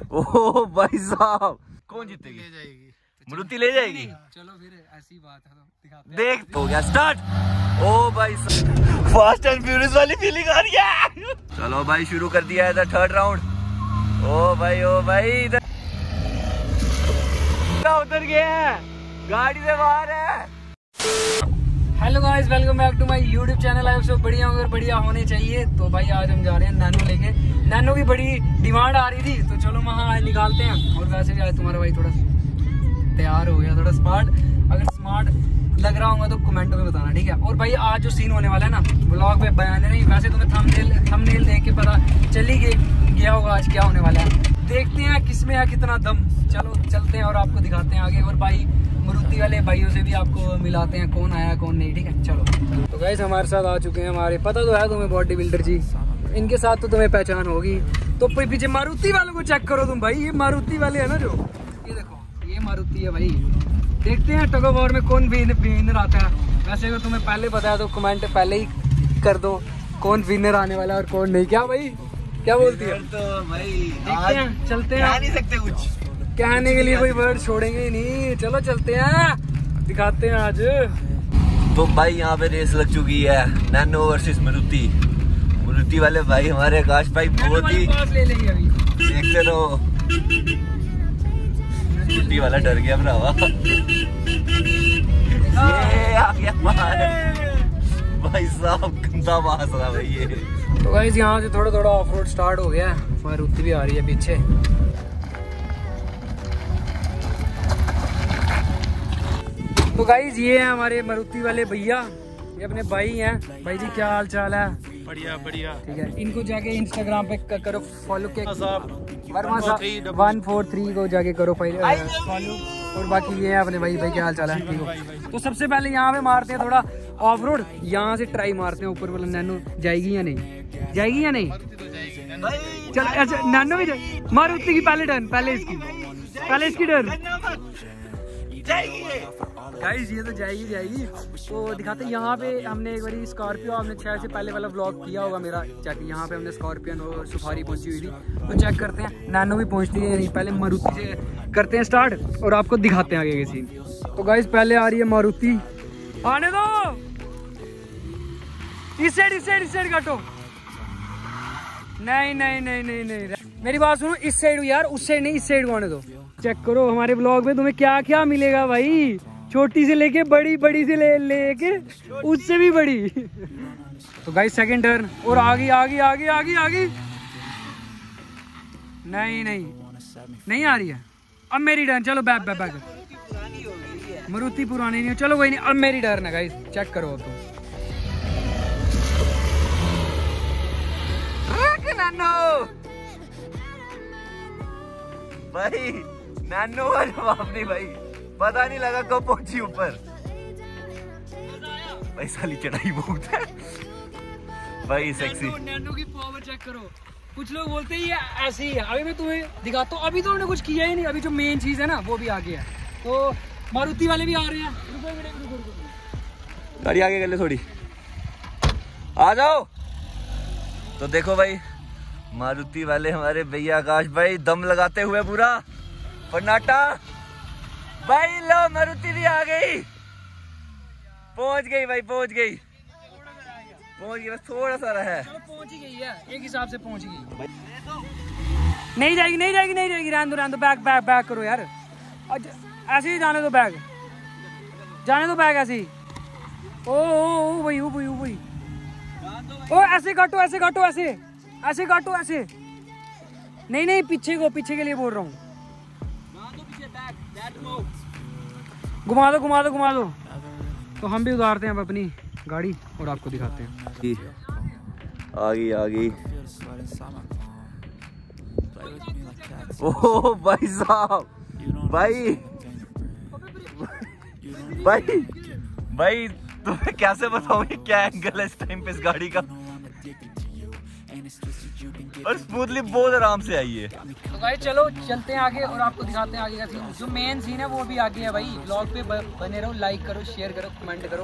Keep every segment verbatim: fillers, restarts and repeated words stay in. ओ भाई साहब, कौन जीतेगी? ले जाएगी मारुति, ले जाएगी। चलो फिर ऐसी बात है तो दिखाते हैं। देख हो गया स्टार्ट। ओ भाई साहब, फास्ट एंड फ्यूरियस वाली फीलिंग आ रही है। चलो भाई शुरू कर दिया है थर्ड राउंड। ओ भाई ओ भाई, इधर उतर गए हैं, गाड़ी से बाहर है। Hello guys, welcome back to my YouTube channel. आई सो बढ़िया होंगे और बढ़िया होने चाहिए। तो भाई आज हम जा रहे हैं नैनो लेके। नैनो की बड़ी डिमांड आ रही थी तो चलो वहाँ आज निकालते हैं। और वैसे भी आज तुम्हारा भाई थोड़ा तैयार हो गया, थोड़ा स्मार्ट। अगर स्मार्ट लग रहा होगा तो कमेंटों में बताना, ठीक है। और भाई आज जो सीन होने वाला है ना, ब्लॉग में बयान नहीं, वैसे तुम्हें थंबनेल थंबनेल देख के पता चल ही गया होगा आज क्या होने वाला है। देखते हैं किसमें है कितना दम। चलो चलते हैं और आपको दिखाते हैं आगे। और भाई मारुति वाले भाइयों से भी आपको मिलाते हैं, कौन आया कौन नहीं, ठीक है। चलो तो गाइस हमारे साथ आ चुके हैं हमारे, पता तो है तुम्हें, बॉडी बिल्डर जी। इनके साथ तो तुम्हें पहचान होगी। तो पीछे मारुति वालों को चेक करो तुम भाई, ये मारुति वाले है ना जो, ये देखो ये मारुति है भाई। देखते हैं टग ऑफ वॉर में कौन विनर आता है। वैसे अगर तुम्हें पहले पता है तो कमेंट पहले ही कर दो कौन विनर आने वाला है और कौन नहीं। क्या भाई, क्या बोलती है? तो भाई देखते हैं, चलते हैं, कह नहीं सकते कुछ, कहने के लिए कोई वर्ड छोड़ेंगे ही नहीं। चलो चलते हैं, दिखाते हैं आज। तो भाई यहाँ पे रेस लग चुकी है, नैनो वर्सेस मारुति। मारुति वाले भाई हमारे आकाश भाई बहुत ही ले लेंगे अभी। देखते रहो, मारुति वाला डर गया भरावा। ये आ गया भाई साहब, गंदा बास रहा भाई ये। तो गाइस यहाँ से थोड़ा थोड़ा ऑफ रोड स्टार्ट हो गया है। मारुति भी आ रही है पीछे। तो गाइज ये है हमारे मारुति वाले भैया, ये अपने भाई हैं। भाई जी क्या हाल चाल है? बढ़िया बढ़िया, ठीक है। इनको जाके इंस्टाग्राम पे करो फॉलो के वर्मा साहब वन फोर थ्री को जाके करो फॉलो। और बाकी ये है अपने भाई। भाई क्या हाल चाल है? ठीक है। तो सबसे पहले यहाँ पे मारते हैं थोड़ा ऑफ रोड, यहाँ से ट्राई मारते हैं ऊपर। मतलब नैनो जाएगी या नहीं जाएगी या नहीं? चलो अच्छा, नैनो भी जाएगी। मारुति की पहले टर्न, पहले इसकी पहले इसकी टर्न जाएगी। गाइस ये तो जाएगी जाएगी। तो दिखाते हैं यहाँ पे हमने एक बार स्कॉर्पियो, हमने शायद से पहले वाला व्लॉग किया होगा मेरा चेक। यहाँ पे हमने स्कॉर्पियो और सफारी पहुंची हुई थी। तो चेक करते हैं नैनो भी पहुंचती है नहीं। पहले मारुति से करते हैं स्टार्ट और आपको दिखाते हैं आगे के सीन। तो गाइस पहले आ रही है मारुति, आने दो। इस साइड इस साइड इस साइड काटो। नहीं नहीं नहीं नहीं नहीं, मेरी बात सुनो, इस साइड यार, उस साइड नहीं, इस साइड को आने दो। चेक करो हमारे ब्लॉग में तुम्हें क्या क्या मिलेगा भाई, छोटी से लेके बड़ी, बड़ी से ले लेके उससे भी बड़ी। तो गाइस सेकंड टर्न और आगे आगे आगे आगे आगे नहीं नहीं नहीं आ रही है। अब मेरी टर्न, चलो बैक बैक बैक। मारुति पुरानी नहीं, चलो कोई नहीं, अब मेरी टर्न है गाइस। चेक करो तुम भाई, नैनो का जवाब नहीं भाई, पता नहीं लगा कब पहुंची ऊपर। भाई साली चढ़ाई बहुत है भाई, सेक्सी। नैनो की पावर चेक करो। कुछ लोग बोलते ही ऐसी है। अभी मैं तुम्हें दिखाता हूँ, अभी तो हमने कुछ किया ही नहीं। अभी जो मेन चीज है ना वो भी आ गया है। तो मारुति वाले भी आ रहे हैं। गाड़ी आगे कर ले थोड़ी, आ जाओ। तो देखो भाई मारुति वाले हमारे भैया आकाश भाई दम लगाते हुए पूरा पन्नाटा। भाई लो मारुति भी आ गई, पहुंच गई भाई, पहुंच गई पहुंच गई बस थोड़ा सा रहा है। पहुंच गई है एक हिसाब से, पहुंच गई। नहीं जाएगी नहीं जाएगी नहीं जाएगी, रहने दो रहने दो। बैग बैग बैग करो यार, ऐसे ही जाने दो, बैग जाने दो, बैग ऐसे ही। ओ ओ भाई ओ भाई ओ भाई ओ, ऐसे काटो ऐसे काटो ऐसे ऐसे काटो ऐसे। नहीं नहीं पीछे को, पीछे के लिए बोल रहा हूँ। घुमा दो घुमा दो घुमा दो। तो हम भी उतारते हैं अब अपनी गाड़ी और आपको दिखाते हैं। आ गई आ गई। ओह भाई साहब, भाई भाई भाई तुम्हें कैसे बताऊँ क्या एंगल है इस टाइम पे इस गाड़ी का। और स्मूथली बहुत आराम से आई है। तो भाई चलो चलते हैं आगे और आपको दिखाते हैं आगे का सीन। जो मेन सीन है वो भी आगे है भाई। ब्लॉग पे बने रहो, लाइक करो, शेयर करो, कमेंट करो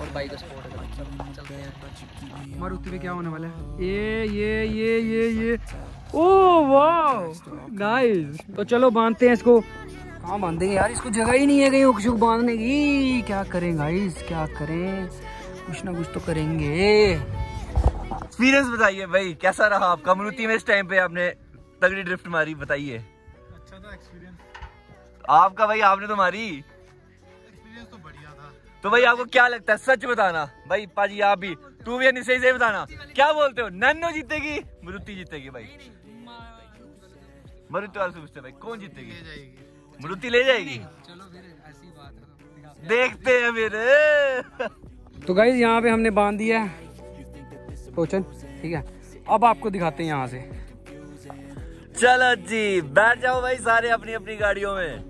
और भाई को सपोर्ट करो। चलते हैं। मारुति में क्या होने वाला है? ये ये ये ये ये ओह वाह नाइस। तो चलो बांधते हैं इसको। कहाँ बांधेंगे यार, इसको जगह ही नहीं है कहीं उकशुक बांधने की। क्या करें गाइस, क्या करें, कुछ ना कुछ तो करेंगे। एक्सपीरियंस बताइए भाई, कैसा रहा आपका मरूती में इस टाइम पे? आपने तगड़ी ड्रिफ्ट मारी, बताइए। अच्छा था एक्सपीरियंस आपका भाई, आपने तो मारी। एक्सपीरियंस तो बढ़िया था। तो भाई आपको क्या लगता है, सच बताना भाई पाजी, आप भी टू वी एन सही सही बताना, क्या बोलते हो, नैनो जीतेगी मरूती जीतेगी? भाई मरूती वाले से पूछते भाई, कौन जीतेगी? मरूती ले जाएगी। चलो फिर ऐसी बात देखते हैं फिर। तो गाइस यहाँ पे हमने बांध दिया है पोचन, ठीक है। अब आपको दिखाते हैं यहाँ से। चलो जी बैठ जाओ भाई सारे अपनी अपनी गाड़ियों में।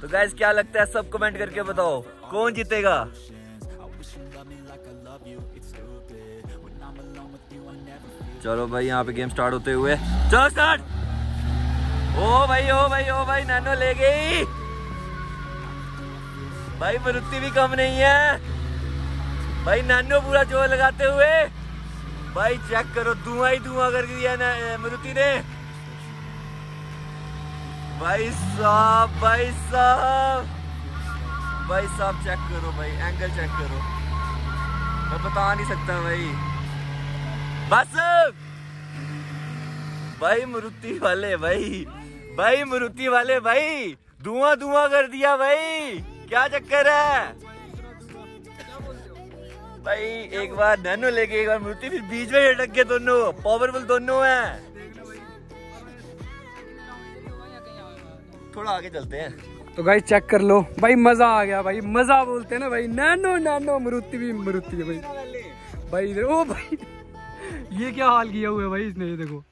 तो गाइस क्या लगता है, सब कमेंट करके बताओ कौन जीतेगा। चलो भाई यहाँ पे गेम स्टार्ट होते हुए, चलो स्टार्ट। ओ भाई ओ भाई ओ भाई नैनो ले गई भाई, मरूती भी कम नहीं है भाई। नैनो पूरा जोर लगाते हुए भाई, चेक करो धुआं ही धुआं कर दिया ना मरूती ने भाई साहब, भाई साहब भाई साहब चेक करो भाई, एंगल चेक करो, मैं बता नहीं सकता भाई। बस भाई मरूती वाले भाई, भाई मरूती वाले भाई धुआं धुआं कर दिया भाई, क्या चक्कर है भाई। एक बार नैनो लेके, एक बार मरूती, फिर बीच में अटक के, दोनों पावरफुल दोनों हैं। थोड़ा आगे चलते हैं। तो भाई चेक कर लो भाई, मजा आ गया भाई, मजा बोलते हैं ना भाई, नैनो नैनो मरूती भी मरूती भाई भाई इधर। ओ भाई ये क्या हाल किया हुआ है भाई इसने, ये देखो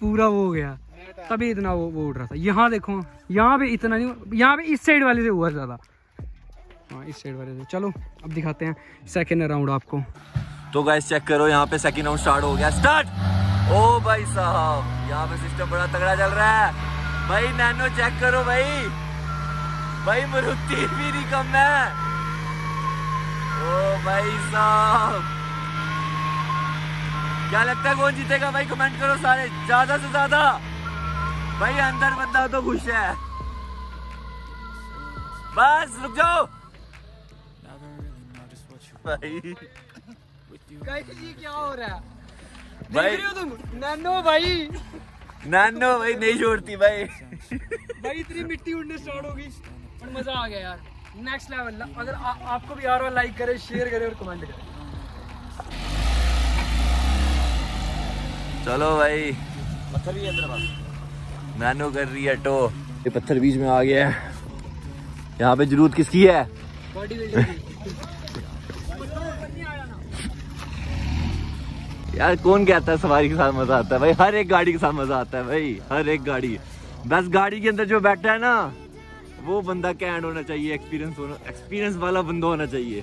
पूरा वो हो गया, तभी इतना वो वो उठ रहा था। यहाँ देखो, यहाँ पे इतना नहीं, यहाँ पे इस साइड वाले से हुआ ज़्यादा, हाँ इस साइड वाले से। चलो अब दिखाते हैं सेकंड राउंड आपको। तो गाइस चेक करो यहाँ पे सेकंड राउंड स्टार्ट हो गया, स्टार्ट। ओ भाई साहब यहाँ पे सिस्टम बड़ा तगड़ा चल रहा है भाई। नैनो चेक करो भाई, भाई मरूती भी नहीं कम है। ओ भाई साहब क्या लगता है कौन जीतेगा भाई, कमेंट करो सारे ज्यादा से ज्यादा भाई। अंदर बंदा तो खुश है, बस रुक जाओ भाई। गाइस ये क्या हो रहा है भाई, देख रहे हो तुम? नैनो भाई नैनो भाई नहीं छोड़ती भाई भाई इतनी मिट्टी उड़ने स्टार्ट होगी, पर मजा आ गया यार, नेक्स्ट लेवल। अगर आ, आपको भी यार लाइक करे, शेयर करे और कमेंट करे। चलो भाई पत्थर भी अंदर, नैनो कर रही है टो, ये पत्थर बीच में आ गया है। यहाँ पे जरूरत किसकी है यार, कौन कहता है सवारी के साथ मजा आता है भाई? हर एक गाड़ी के साथ मजा आता है भाई, हर एक गाड़ी। बस गाड़ी के अंदर जो बैठा है ना, वो बंदा कैंड होना चाहिए, एक्सपीरियंस होना, एक्सपीरियंस वाला बंदा होना चाहिए।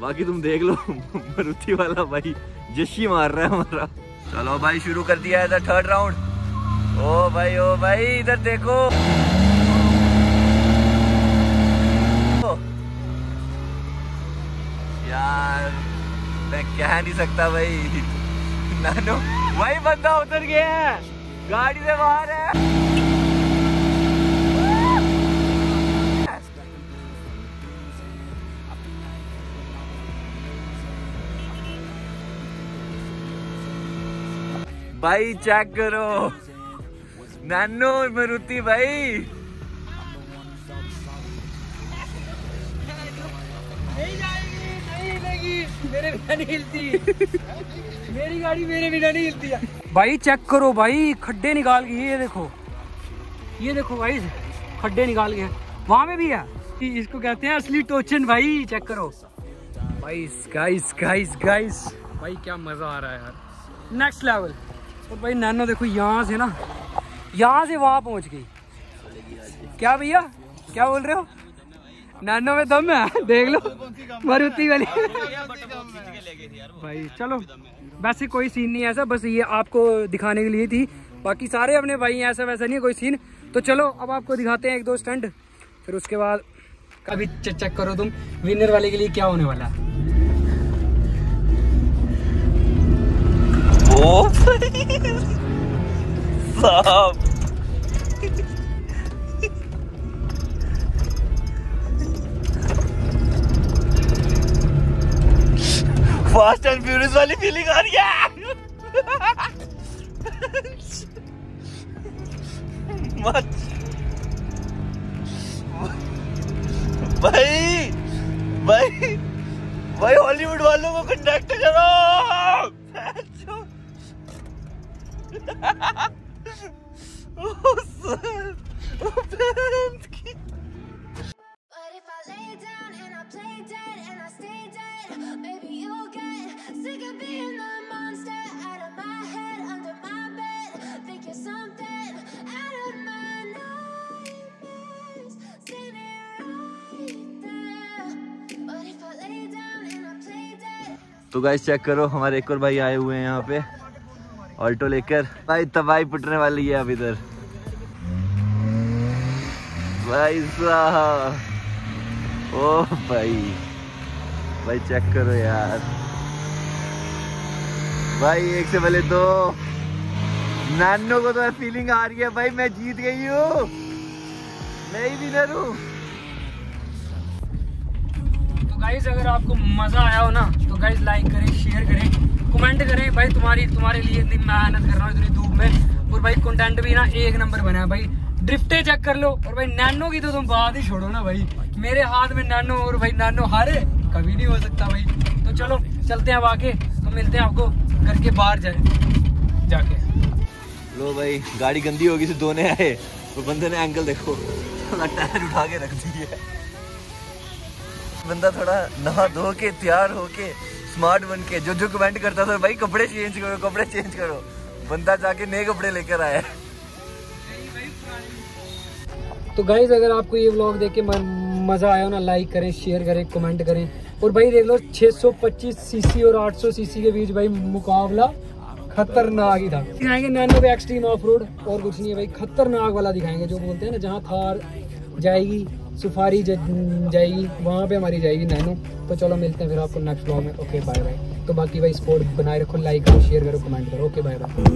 बाकी तुम देख लो मरूती वाला भाई जशी मार रहा है हमारा। चलो भाई शुरू कर दिया इधर थर्ड राउंड। ओ भाई ओ भाई इधर देखो, यार मैं कह नहीं सकता भाई। नैनो भाई बंदा उतर गया है, गाड़ी से बाहर है भाई। चेक करो नैनो मरूती भाई, नहीं जाएगी, नहीं हिलेगी, मेरे बिना नहीं हिलती मेरी गाड़ी मेरे बिना नहीं हिलती भाई। चेक करो भाई, खड्डे निकाल के, ये देखो ये देखो भाई खड्डे निकाल के, वहां में भी है। इसको कहते हैं असली टोचन भाई। चेक करो भाई, गाइस गाइस गाइस भाई क्या मजा आ रहा है यार, नेक्स्ट लेवल। और भाई नैनो देखो यहाँ से ना, यहाँ से वहाँ पहुँच गई। क्या भैया क्या बोल रहे हो? नैनो में दम है, देख लो मरूती वाली भाई। चलो वैसे कोई सीन नहीं ऐसा, बस ये आपको दिखाने के लिए थी, बाकी सारे अपने भाई हैं, ऐसा वैसा नहीं है कोई सीन। तो चलो अब आपको दिखाते हैं एक दो स्टंट, फिर उसके बाद अभी चेक करो तुम विनर वाले के लिए क्या होने वाला है। ओ साहब फास्ट एंड फ्यूरियस वाली फीलिंग आ रही है। मत भाई भाई भाई हॉलीवुड वालों को कंडक्ट करो। तो गाइस चेक करो, हमारे एक और भाई आए हुए हैं यहाँ पे ऑल्टो लेकर। भाई तबाही पिटने वाली है अब इधर। भाई साहब ओ भाई भाई चेक करो यार। भाई एक से पहले दो। नैनो को तो फीलिंग आ रही है भाई मैं जीत गई हूँ, मैं ही विनर हूँ। गाइस अगर आपको मजा आया हो ना तो गाइस लाइक करें, शेयर करें, कमेंट करें। भाई तुम्हारी तुम्हारे लिए इतनी मेहनत कर रहा हूँ इतनी धूप में, और भाई कंटेंट भी ना एक नंबर बना है भाई। ड्रिफ्टे चेक कर लो। और भाई नैनो की तो तुम बात ही छोड़ो ना भाई, मेरे हाथ में नैनो और भाई नैनो हारे कभी नहीं हो सकता भाई। तो चलो चलते हैं अब आगे, तो मिलते हैं आपको घर के बाहर जाए जाके। लो भाई गाड़ी गंदी होगी से धोने आए तो बंदे ने एंगल देखो टायर उठा के रख दी है। बंदा थोड़ा नहा धो के तैयार होके स्मार्ट बन के जो जो कमेंट करता था भाई कपड़े चेंज करो कपड़े चेंज करो, बंदा जाके नए कपड़े लेकर आया। तो गाइस अगर आपको ये व्लॉग देख के मजा आया हो ना लाइक करें, शेयर करें, कमेंट करें। और भाई देख लो छह सौ पच्चीस सीसी और आठ सौ सीसी के बीच भाई मुकाबला खतरनाक ही था। दिखाएंगे नैनो पे एक्सट्रीम ऑफ रोड और कुछ नहीं है भाई, खतरनाक वाला दिखाएंगे जो बोलते हैं ना, जहाँ थार जाएगी, सफारी जाएगी, वहाँ पे हमारी जाएगी नैनो। तो चलो मिलते हैं फिर आपको नेक्स्ट व्लॉग में। Okay bye bye. तो बाकी भाई सपोर्ट बनाए रखो, लाइक करो, शेयर करो, कमेंट करो। Okay bye bye.